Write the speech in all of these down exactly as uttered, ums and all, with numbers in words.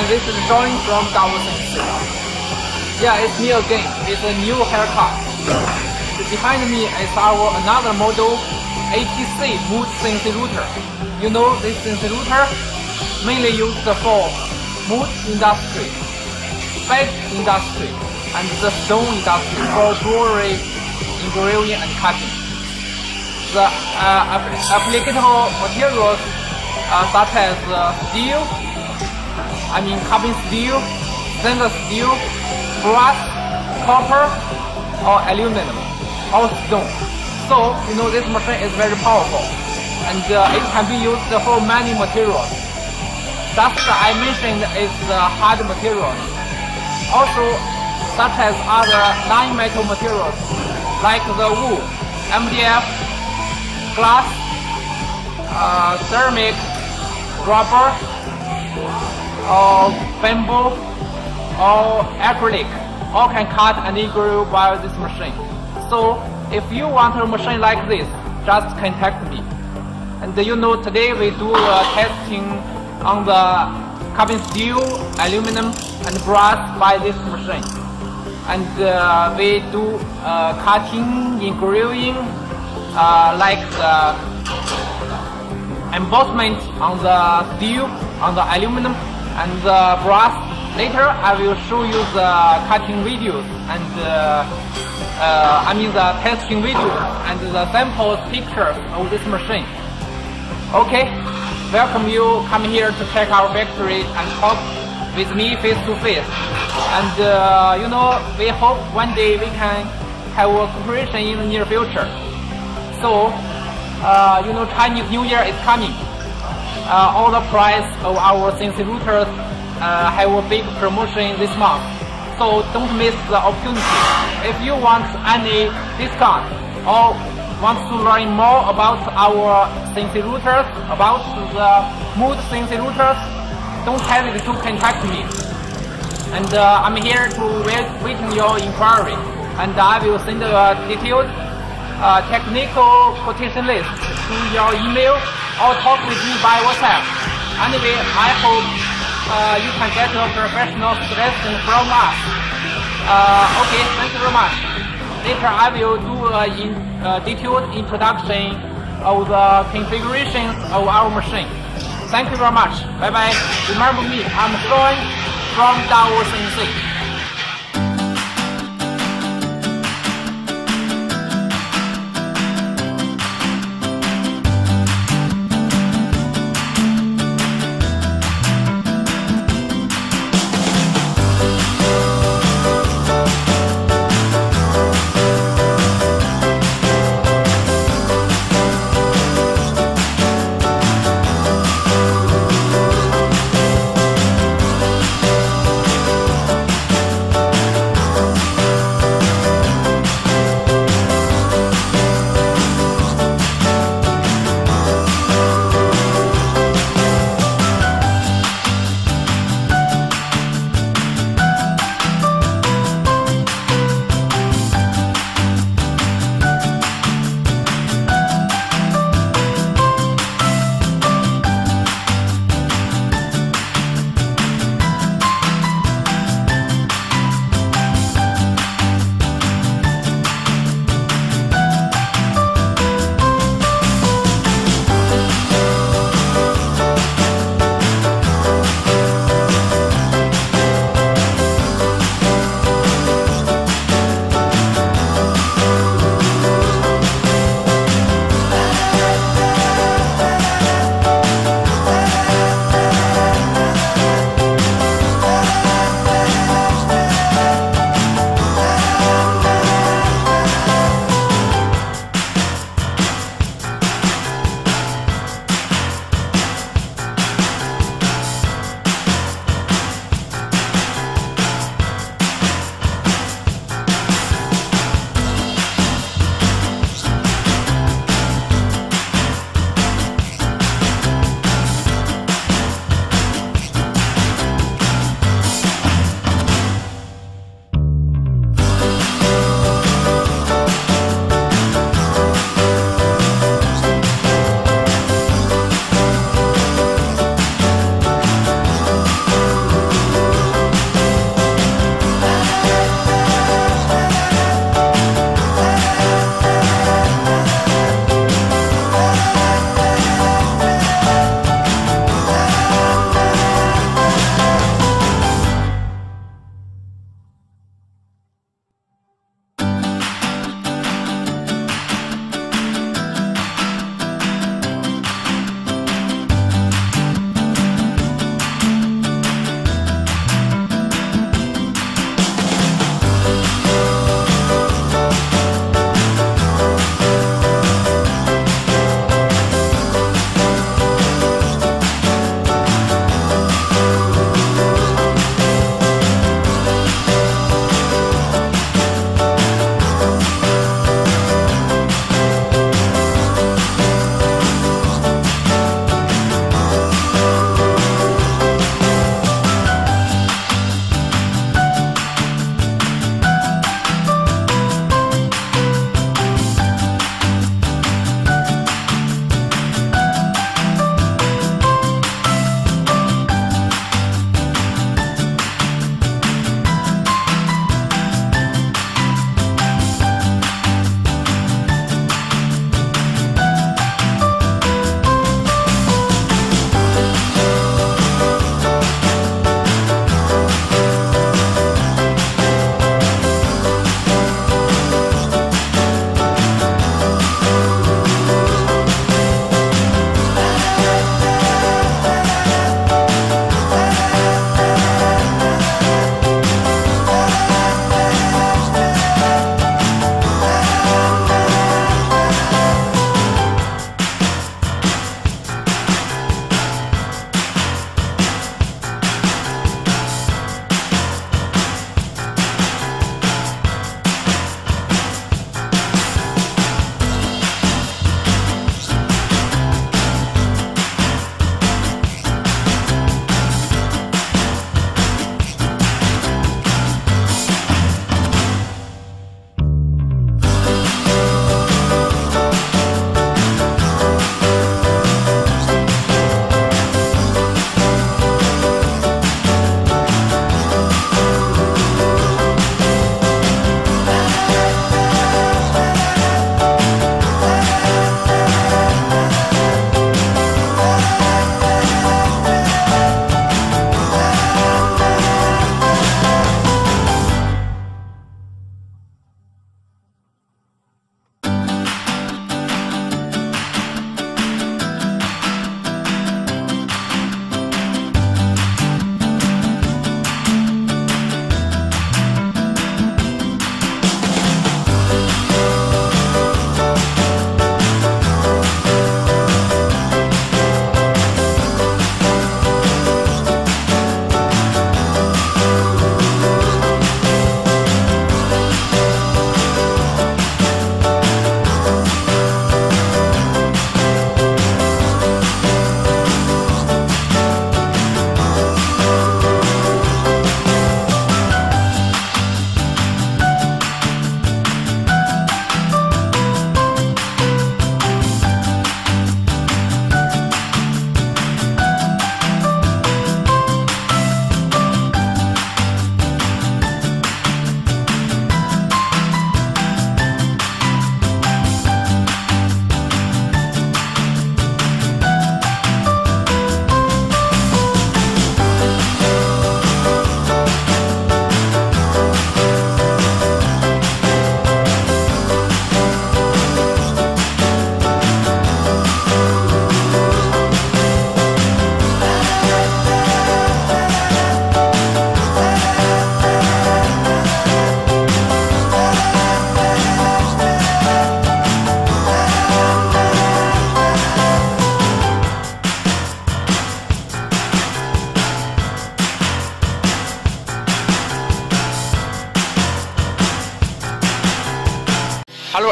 and this is drawing from Dao C N C. Yeah, it's me again with a new haircut. Behind me is our another model, A T C Mood Sense Router. You know this Sense Router mainly used for mood industry, bag industry, and the stone industry for jewelry, engraving and cutting. The uh, applicable materials uh, such as uh, steel, I mean carbon steel, stainless steel, brass, copper, or aluminum, or stone. So you know this machine is very powerful, and uh, it can be used for many materials. Just uh, I mentioned is uh, hard materials. Also, such as other non-metal materials like the wool, M D F. Glass, uh, ceramic, rubber, or bamboo, or acrylic, all can cut and engrave by this machine. So if you want a machine like this, just contact me. And you know today we do uh, testing on the carbon steel, aluminum, and brass by this machine. And uh, we do uh, cutting, engraving, Uh, like the embossment on the steel, on the aluminum, and the brass. Later I will show you the cutting videos and uh, uh, I mean the testing videos and the sample pictures of this machine. Okay, welcome you come here to check our factory and talk with me face to face. And uh, you know, we hope one day we can have a cooperation in the near future. So, uh, you know, Chinese New Year is coming. Uh, all the price of our C N C routers uh, have a big promotion this month. So don't miss the opportunity. If you want any discount or want to learn more about our C N C routers, about the Mood C N C routers, don't hesitate to contact me. And uh, I'm here to wait, wait your inquiry. And I will send you a detailed Uh, technical quotation list to your email or talk with me by WhatsApp. Anyway, I hope uh, you can get a professional suggestion from us. Uh, okay, thank you very much. Later I will do a uh, in, uh, detailed introduction of the configurations of our machine. Thank you very much. Bye bye. Remember me, I'm Sean from Dowel C N C.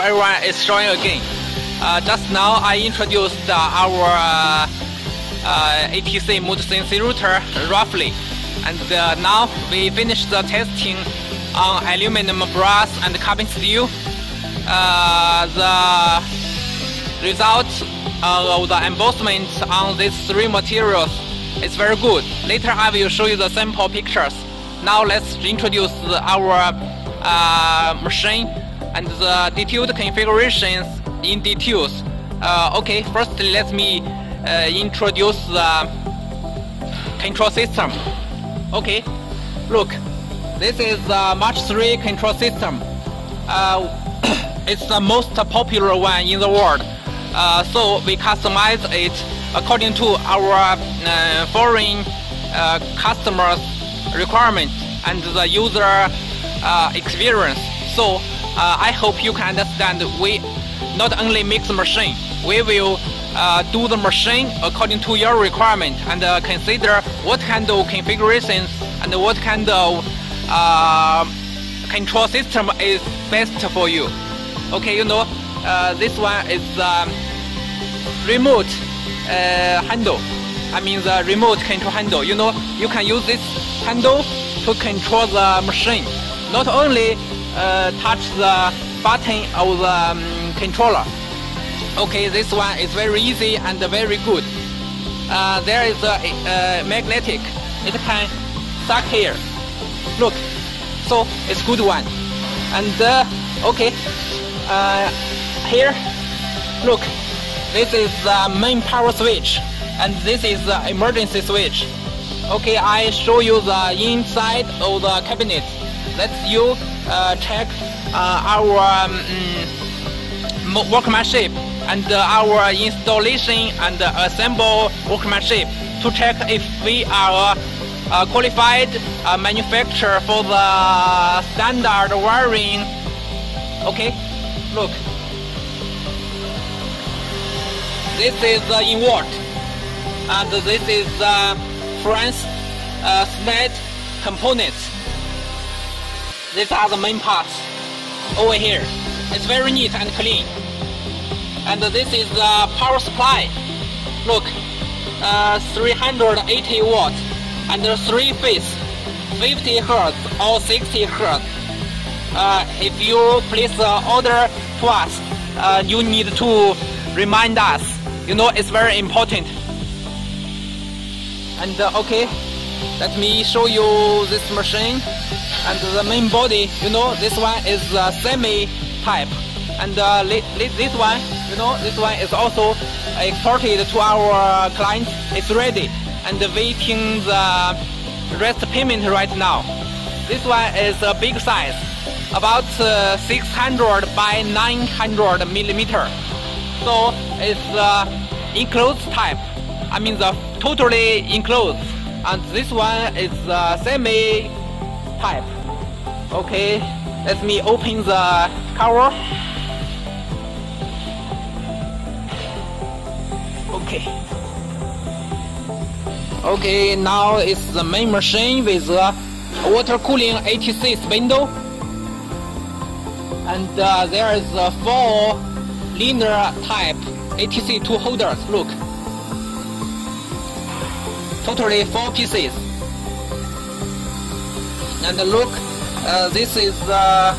Hello everyone, it's Sean again. Uh, just now I introduced uh, our uh, uh, A T C Mood Sense Router roughly, and uh, now we finished the testing on aluminum, brass and carbon steel. Uh, the result uh, of the embossment on these three materials is very good. Later I will show you the sample pictures. Now let's introduce our uh, machine and the detailed configurations in details. Uh, okay, first let me uh, introduce the control system. Okay, look, this is the March three control system. Uh, it's the most popular one in the world. Uh, so we customize it according to our uh, foreign uh, customers' requirements and the user uh, experience. So Uh, I hope you can understand, we not only make the machine, we will uh, do the machine according to your requirement and uh, consider what kind of configurations and what kind of uh, control system is best for you. Okay, you know, uh, this one is um, remote uh, handle, I mean the remote control handle. You know, you can use this handle to control the machine, not only Uh, touch the button of the um, controller. Okay, this one is very easy and very good. Uh, there is a, a magnetic. It can suck here. Look, so it's good one. And uh, okay, uh, here, look, this is the main power switch, and this is the emergency switch. Okay, I show you the inside of the cabinet. Let's you uh, check uh, our um, workmanship and uh, our installation and uh, assemble workmanship to check if we are uh, qualified uh, manufacturer for the standard wiring. Okay, look. This is uh, in watt, and this is uh, France uh, S M E D components. These are the main parts over here. It's very neat and clean. And this is the power supply. Look, uh, three hundred eighty watts and three phase, fifty hertz or sixty hertz. Uh, if you place the order to us, uh, you need to remind us. You know, it's very important. And uh, okay, let me show you this machine. And the main body, you know, this one is uh, semi-type, and uh, this one, you know, this one is also exported to our clients. It's ready and waiting the rest payment right now. This one is a big size, about uh, six hundred by nine hundred millimeter. So it's uh, enclosed type. I mean, the totally enclosed. And this one is uh, semi-type. Okay, let me open the cover. Okay. Okay, now it's the main machine with uh, water cooling A T C spindle. And uh, there is uh, four linear type A T C two holders, look. Totally four pieces. And look. Uh, this is the uh,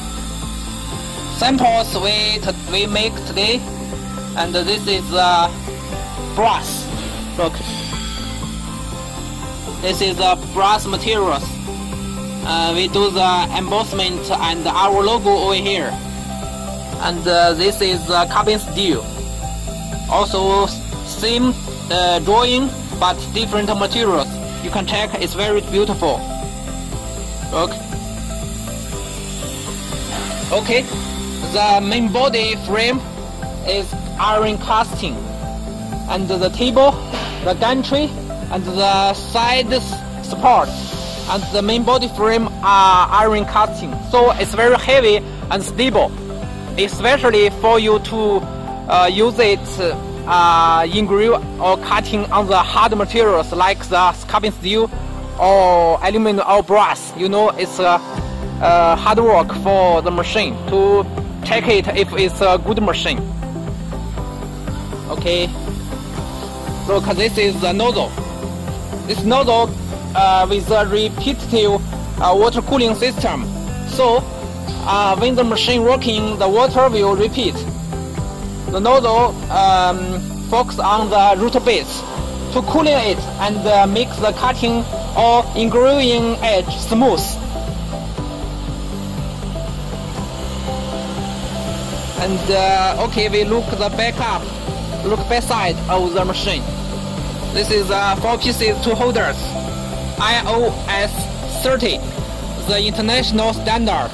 samples we, we make today, and uh, this is uh, brass. Look, this is the uh, brass materials. Uh, we do the embossment and our logo over here, and uh, this is uh, carbon steel. Also same uh, drawing but different materials. You can check, it's very beautiful. Look. Okay, the main body frame is iron casting, and the table, the gantry, and the side support, and the main body frame are iron casting. So it's very heavy and stable, especially for you to uh, use it uh, in grill or cutting on the hard materials like the carbon steel or aluminum or brass. You know, it's a uh, Uh, hard work for the machine to check it if it's a good machine. Okay, look, this is the nozzle. This nozzle uh, with a repetitive uh, water cooling system. So uh, when the machine working, the water will repeat. The nozzle um, focuses on the root base to cool it and uh, make the cutting or engraving edge smooth. And uh, okay, we look the back up, look back side of the machine. This is uh, four pieces, two holders, I O S thirty, the international standard.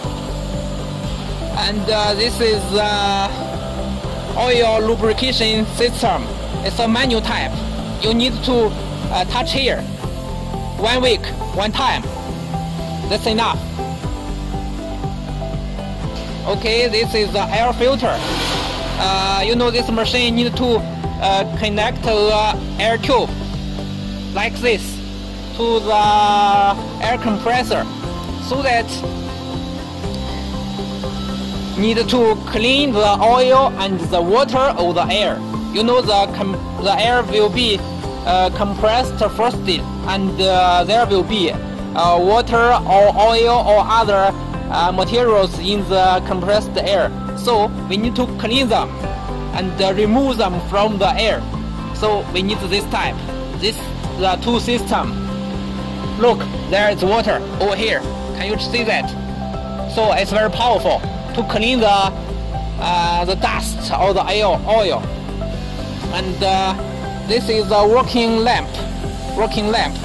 And uh, this is uh, oil lubrication system. It's a manual type. You need to uh, touch here, one week, one time. That's enough. Okay, this is the air filter. Uh, you know, this machine need to uh, connect the air tube like this to the air compressor, so that need to clean the oil and the water of the air. You know, the com the air will be uh, compressed first, and uh, there will be uh, water or oil or other Uh, materials in the compressed air, so we need to clean them and uh, remove them from the air. So we need this type, this the two system. Look, there is water over here. Can you see that? So it's very powerful to clean the uh, the dust or the oil. oil. And uh, this is a working lamp. Working lamp.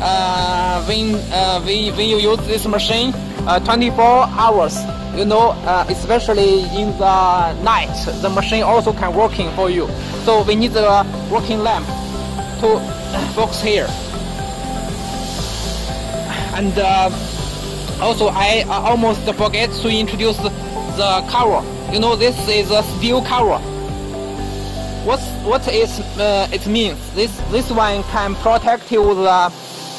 Uh, when uh, we when you use this machine. Uh, twenty-four hours, you know, uh, especially in the night, the machine also can working for you. So we need the working lamp to focus here. And uh, also I uh, almost forget to introduce the cover. You know, this is a steel cover. What's, what is, uh, it means? This, this one can protect you the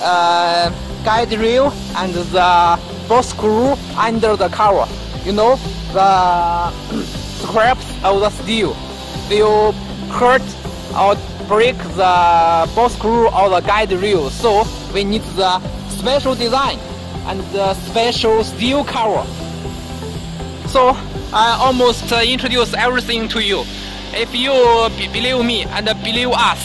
uh, guide rail and the both screw under the cover. You know, the scraps of the steel will hurt or break the both screw or the guide rail. So we need the special design and the special steel cover. So I almost introduce everything to you. If you believe me and believe us,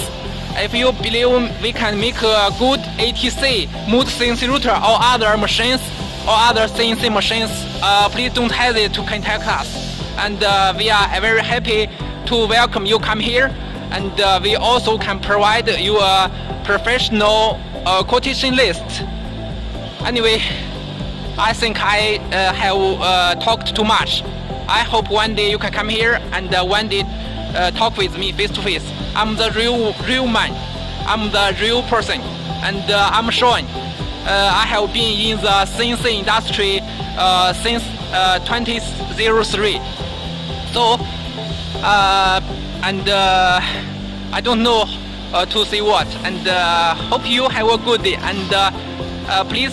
if you believe we can make a good A T C Mood Sense Router or other machines, or other C N C machines, uh, please don't hesitate to contact us. And uh, we are very happy to welcome you come here. And uh, we also can provide you a professional uh, quotation list. Anyway, I think I uh, have uh, talked too much. I hope one day you can come here and uh, one day uh, talk with me face to face. I'm the real, real man. I'm the real person. And uh, I'm Sean. Uh, I have been in the C N C industry uh, since uh, two thousand three. So, uh, and uh, I don't know uh, to say what. And uh, hope you have a good day. And uh, uh, please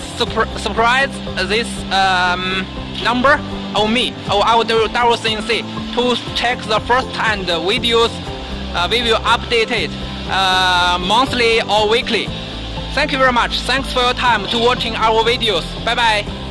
subscribe this um, number on me or our Dowel C N C to check the first hand videos. Uh, we will update it uh, monthly or weekly. Thank you very much. Thanks for your time to watching our videos. Bye bye.